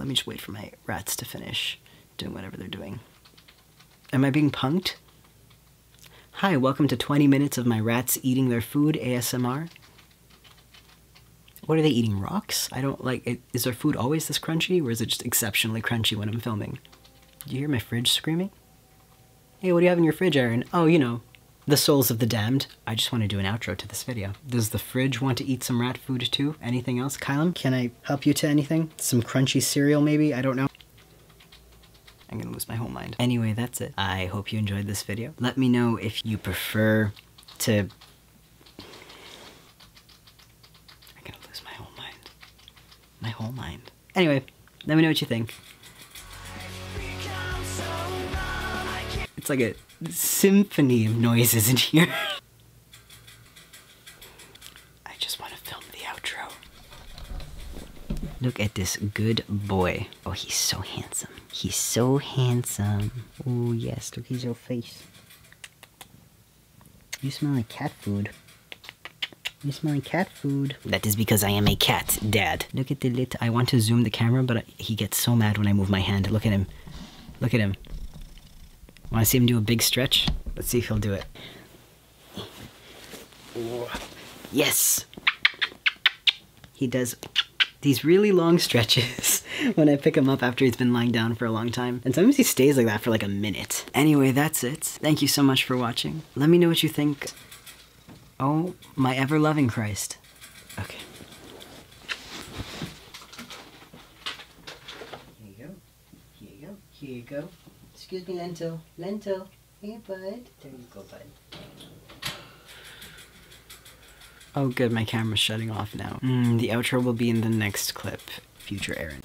Let me just wait for my rats to finish doing whatever they're doing. Am I being punked? Hi, welcome to 20 minutes of my rats eating their food ASMR. What are they eating, rocks? I don't like it. Is their food always this crunchy, or is it just exceptionally crunchy when I'm filming? Do you hear my fridge screaming? Hey, what do you have in your fridge, Aaron? Oh, you know, the souls of the damned. I just want to do an outro to this video. Does the fridge want to eat some rat food too? Anything else? Caelum, can I help you to anything? Some crunchy cereal maybe? I don't know. I'm gonna lose my whole mind. Anyway, that's it. I hope you enjoyed this video. Let me know if you prefer to... I'm gonna lose my whole mind. My whole mind. Anyway, let me know what you think. It's like a symphony of noises in here. I just want to film the outro. Look at this good boy. Oh, he's so handsome. He's so handsome. Oh, yes, look at your face. You smell like cat food. You smell like cat food. That is because I am a cat, Dad. Look at the lit. I want to zoom the camera, but he gets so mad when I move my hand. Look at him. Look at him. Want to see him do a big stretch? Let's see if he'll do it. Yes! He does these really long stretches when I pick him up after he's been lying down for a long time. And sometimes he stays like that for like a minute. Anyway, that's it. Thank you so much for watching. Let me know what you think. Oh, my ever-loving Christ. Okay. Here you go. Here you go. Here you go. Excuse me, Lento. Lento. Hey, bud. There you go, bud. Oh, good. My camera's shutting off now. The outro will be in the next clip. Future Aaron.